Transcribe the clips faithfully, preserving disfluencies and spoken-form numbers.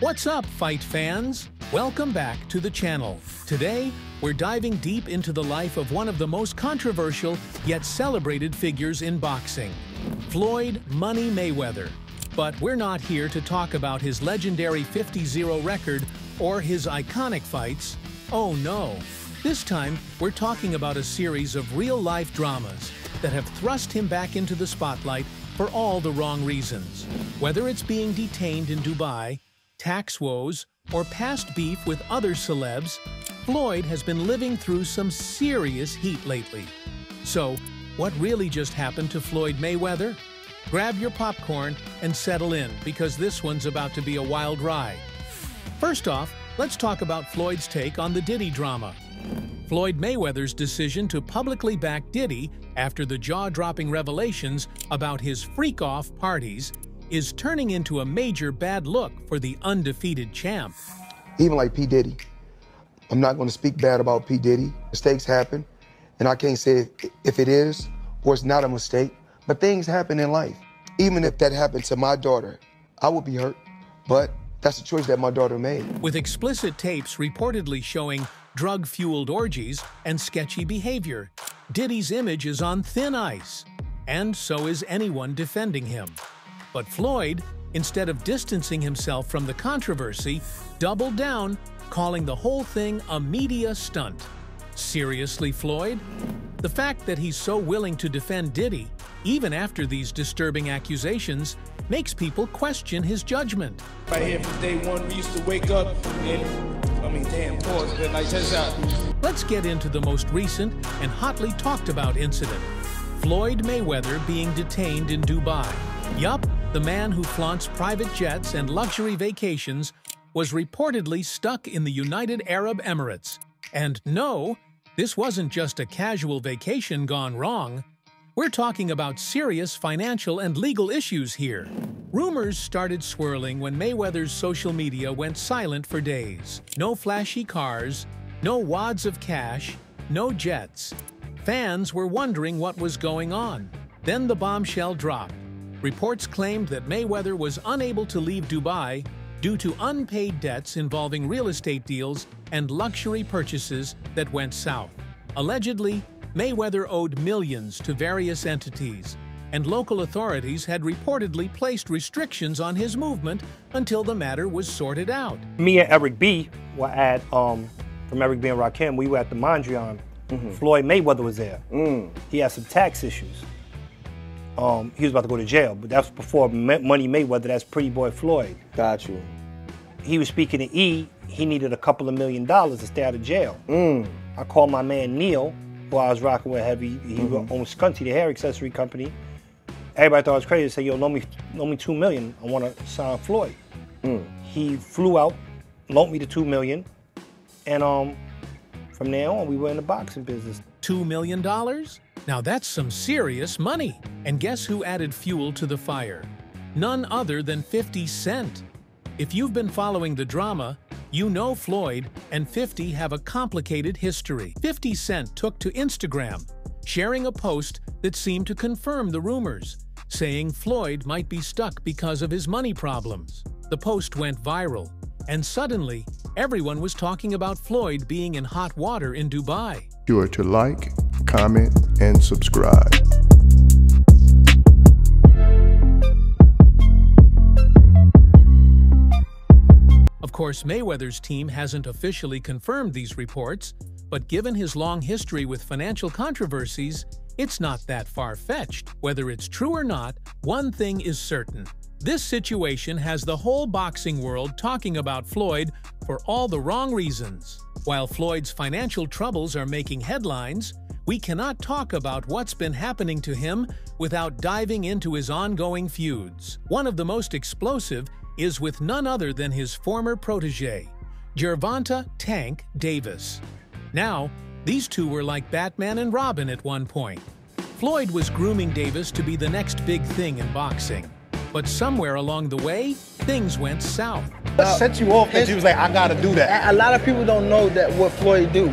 What's up, fight fans? Welcome back to the channel. Today, we're diving deep into the life of one of the most controversial yet celebrated figures in boxing, Floyd "Money" Mayweather. But we're not here to talk about his legendary fifty zero record or his iconic fights. Oh no. This time, we're talking about a series of real-life dramas that have thrust him back into the spotlight for all the wrong reasons. Whether it's being detained in Dubai, tax woes, or past beef with other celebs, Floyd has been living through some serious heat lately. So, what really just happened to Floyd Mayweather? Grab your popcorn and settle in, because this one's about to be a wild ride. First off, let's talk about Floyd's take on the Diddy drama. Floyd Mayweather's decision to publicly back Diddy after the jaw-dropping revelations about his freak-off parties is turning into a major bad look for the undefeated champ. Even like P. Diddy, I'm not going to speak bad about P. Diddy. Mistakes happen, and I can't say if it is or it's not a mistake, but things happen in life. Even if that happened to my daughter, I would be hurt, but that's a choice that my daughter made. With explicit tapes reportedly showing drug-fueled orgies and sketchy behavior, Diddy's image is on thin ice, and so is anyone defending him. But Floyd, instead of distancing himself from the controversy, doubled down, calling the whole thing a media stunt. Seriously, Floyd? The fact that he's so willing to defend Diddy, even after these disturbing accusations, makes people question his judgment. Right here from day one, we used to wake up and, I mean, damn, pause, but like, check out. Let's get into the most recent and hotly talked about incident, Floyd Mayweather being detained in Dubai. Yup, the man who flaunts private jets and luxury vacations was reportedly stuck in the United Arab Emirates. And no, this wasn't just a casual vacation gone wrong. We're talking about serious financial and legal issues here. Rumors started swirling when Mayweather's social media went silent for days. No flashy cars, no wads of cash, no jets. Fans were wondering what was going on. Then the bombshell dropped. Reports claimed that Mayweather was unable to leave Dubai due to unpaid debts involving real estate deals and luxury purchases that went south. Allegedly, Mayweather owed millions to various entities, and local authorities had reportedly placed restrictions on his movement until the matter was sorted out. Me and Eric B. were at, um, from Eric B. and Rakim, we were at the Mondrian. Mm-hmm. Floyd Mayweather was there. Mm. He had some tax issues. Um, he was about to go to jail, but that's before Money Mayweather. That's Pretty Boy Floyd. Got you. He was speaking to E. He needed a couple of million dollars to stay out of jail. Mm. I called my man Neil, who I was rocking with heavy. He mm-hmm. owned Scunty, the hair accessory company. Everybody thought I was crazy. They said, yo, loan me, loan me two million. I want to sign Floyd. Mm. He flew out, loaned me the two million, and um, from there on, we were in the boxing business. Two million dollars? Now that's some serious money. And guess who added fuel to the fire? None other than fifty cent. If you've been following the drama, you know Floyd and fifty have a complicated history. fifty cent took to Instagram, sharing a post that seemed to confirm the rumors, saying Floyd might be stuck because of his money problems. The post went viral, and suddenly, everyone was talking about Floyd being in hot water in Dubai. You are to like, comment, and subscribe. Of course, Mayweather's team hasn't officially confirmed these reports, but given his long history with financial controversies, it's not that far-fetched. Whether it's true or not, one thing is certain. This situation has the whole boxing world talking about Floyd for all the wrong reasons. While Floyd's financial troubles are making headlines, we cannot talk about what's been happening to him without diving into his ongoing feuds. One of the most explosive is with none other than his former protege, Gervonta "Tank" Davis. Now, these two were like Batman and Robin at one point. Floyd was grooming Davis to be the next big thing in boxing. But somewhere along the way, things went south. That set you off because you was like, I gotta do that. A lot of people don't know that what Floyd do.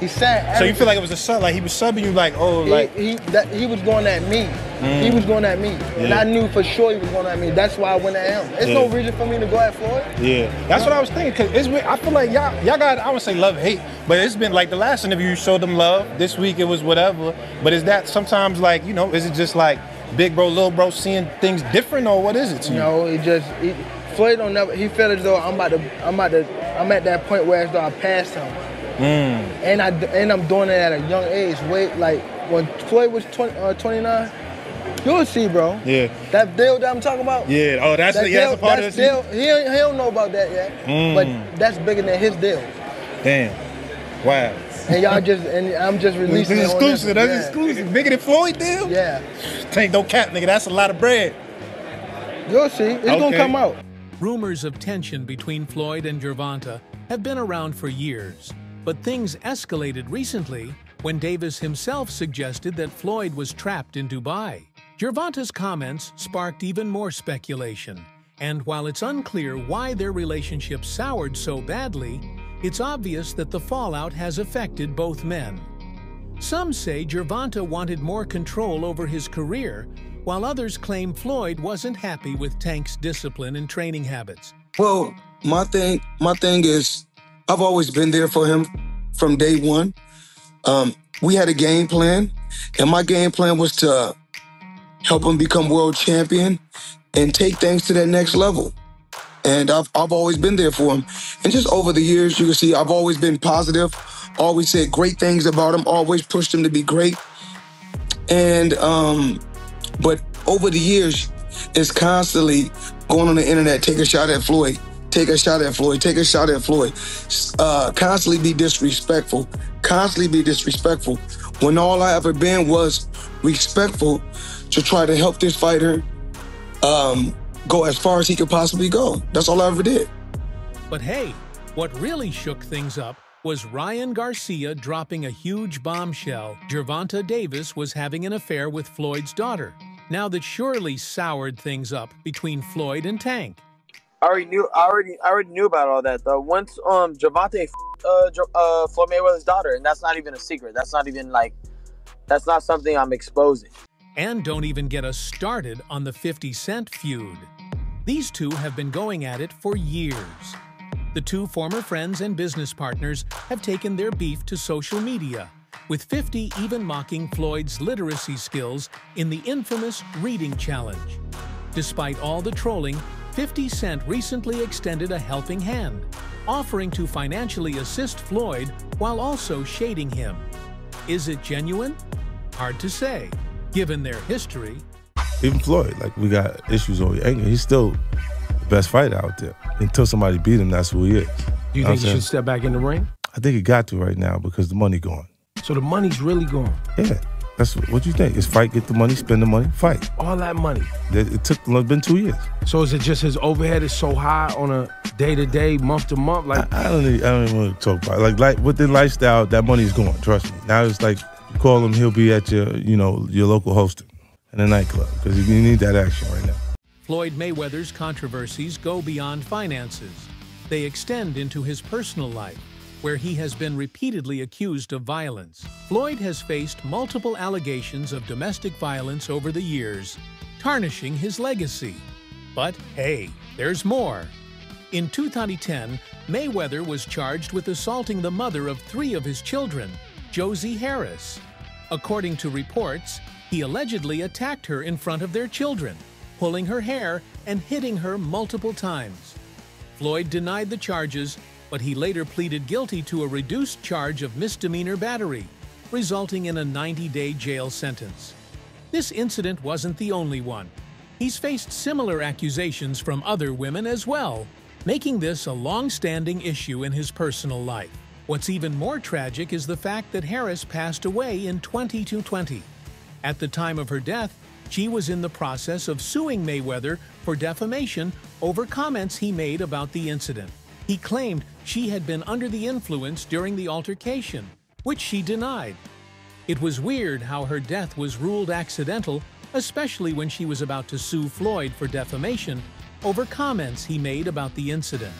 He said everything. So you feel like it was a sub, like he was subbing you like, oh, like. He, he, that, he was going at me. Mm. He was going at me, yeah. and I knew for sure he was going at me. That's why I went at him. There's yeah. no reason for me to go at Floyd. Yeah, that's no. what I was thinking. Cause it's, I feel like y'all, y'all got, I would say love, hate, but it's been like the last interview you showed them love. This week it was whatever. But is that sometimes like, you know, is it just like big bro, little bro seeing things different, or what is it to you? No, it just it, Floyd don't never. He felt as though I'm about to, I'm about to, I'm at that point where as though I passed him, mm. and I and I'm doing it at a young age. Wait, like when Floyd was twenty-nine. You'll see, bro. Yeah. That deal that I'm talking about? Yeah. Oh, that's, that the, deal, that's a part that's of deal. He, he don't know about that yet. Mm. But that's bigger than his deal. Damn. Wow. And y'all just, and I'm just releasing this is exclusive. That's yeah. exclusive. Bigger than Floyd deal? Yeah. Tank, don't cap, nigga. That's a lot of bread. You'll see. It's okay. gonna come out. Rumors of tension between Floyd and Gervonta have been around for years, but things escalated recently when Davis himself suggested that Floyd was trapped in Dubai. Gervonta's comments sparked even more speculation, and while it's unclear why their relationship soured so badly, it's obvious that the fallout has affected both men. Some say Gervonta wanted more control over his career, while others claim Floyd wasn't happy with Tank's discipline and training habits. Well, my thing, my thing is, I've always been there for him from day one. Um, we had a game plan, and my game plan was to uh, help him become world champion and take things to that next level. And I've, I've always been there for him. And just over the years, you can see I've always been positive, always said great things about him, always pushed him to be great. And, um, but over the years, it's constantly going on the internet, take a shot at Floyd, take a shot at Floyd, take a shot at Floyd, uh, constantly be disrespectful, constantly be disrespectful. When all I ever been was respectful, to try to help this fighter um, go as far as he could possibly go. That's all I ever did. But hey, what really shook things up was Ryan Garcia dropping a huge bombshell. Gervonta Davis was having an affair with Floyd's daughter. Now that surely soured things up between Floyd and Tank. I already knew. I already, I already knew about all that though. Once um, Gervonta uh, uh, Floyd Mayweather's daughter, and that's not even a secret. That's not even like, that's not something I'm exposing. And don't even get us started on the fifty cent feud. These two have been going at it for years. The two former friends and business partners have taken their beef to social media, with fifty even mocking Floyd's literacy skills in the infamous reading challenge. Despite all the trolling, fifty cent recently extended a helping hand, offering to financially assist Floyd while also shading him. Is it genuine? Hard to say, given their history. Even Floyd, like, we got issues over anger. He's still the best fighter out there. Until somebody beat him, that's who he is. You know think he should step back in the ring? I think he got to right now because the money gone. So the money's really gone? Yeah. That's what, what you think. Is fight, get the money, spend the money, fight. All that money. It, it took, it's been two years. So is it just his overhead is so high on a day-to-day, month-to-month? Like I, I don't even, I don't even want to talk about it. Like, like with the lifestyle, that money's gone, trust me. Now it's like, call him, he'll be at your, you know, your local hosting in a nightclub, because you need that action right now. Floyd Mayweather's controversies go beyond finances. They extend into his personal life, where he has been repeatedly accused of violence. Floyd has faced multiple allegations of domestic violence over the years, tarnishing his legacy. But hey, there's more. In two thousand ten, Mayweather was charged with assaulting the mother of three of his children, Josie Harris. According to reports, he allegedly attacked her in front of their children, pulling her hair and hitting her multiple times. Floyd denied the charges, but he later pleaded guilty to a reduced charge of misdemeanor battery, resulting in a ninety-day jail sentence. This incident wasn't the only one. He's faced similar accusations from other women as well, making this a long-standing issue in his personal life. What's even more tragic is the fact that Harris passed away in twenty twenty. At the time of her death, she was in the process of suing Mayweather for defamation over comments he made about the incident. He claimed she had been under the influence during the altercation, which she denied. It was weird how her death was ruled accidental, especially when she was about to sue Floyd for defamation over comments he made about the incident.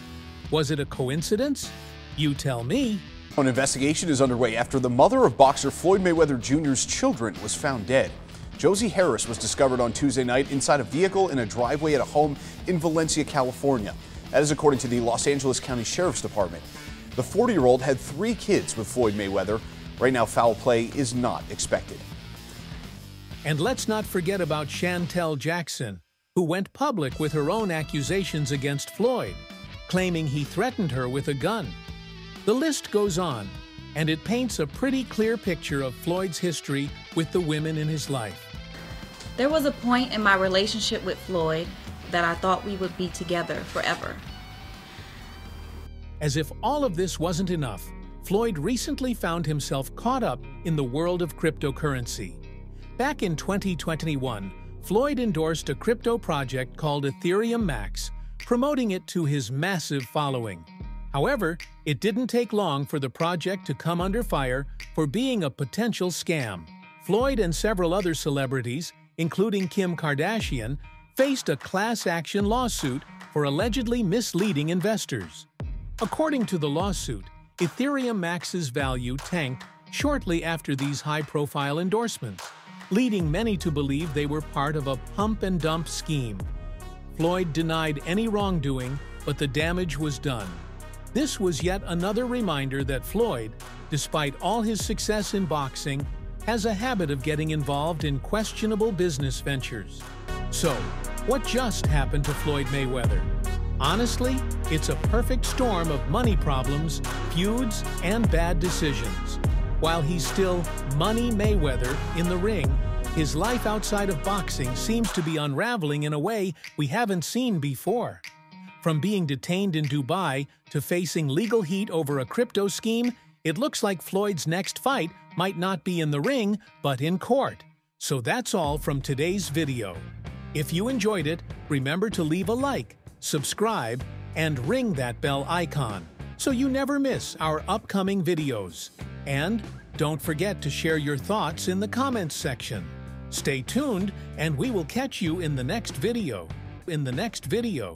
Was it a coincidence? You tell me. An investigation is underway after the mother of boxer Floyd Mayweather Junior's children was found dead. Josie Harris was discovered on Tuesday night inside a vehicle in a driveway at a home in Valencia, California. That is according to the Los Angeles County Sheriff's Department. The forty-year-old had three kids with Floyd Mayweather. Right now, foul play is not expected. And let's not forget about Chantel Jackson, who went public with her own accusations against Floyd, claiming he threatened her with a gun. The list goes on, and it paints a pretty clear picture of Floyd's history with the women in his life. There was a point in my relationship with Floyd that I thought we would be together forever. As if all of this wasn't enough, Floyd recently found himself caught up in the world of cryptocurrency. Back in twenty twenty-one, Floyd endorsed a crypto project called Ethereum Max, promoting it to his massive following. However, it didn't take long for the project to come under fire for being a potential scam. Floyd and several other celebrities, including Kim Kardashian, faced a class action lawsuit for allegedly misleading investors. According to the lawsuit, Ethereum Max's value tanked shortly after these high-profile endorsements, leading many to believe they were part of a pump-and-dump scheme. Floyd denied any wrongdoing, but the damage was done. This was yet another reminder that Floyd, despite all his success in boxing, has a habit of getting involved in questionable business ventures. So, what just happened to Floyd Mayweather? Honestly, it's a perfect storm of money problems, feuds, and bad decisions. While he's still Money Mayweather in the ring, his life outside of boxing seems to be unraveling in a way we haven't seen before. From being detained in Dubai to facing legal heat over a crypto scheme, it looks like Floyd's next fight might not be in the ring, but in court. So that's all from today's video. If you enjoyed it, remember to leave a like, subscribe, and ring that bell icon so you never miss our upcoming videos. And don't forget to share your thoughts in the comments section. Stay tuned, and we will catch you in the next video. In the next video.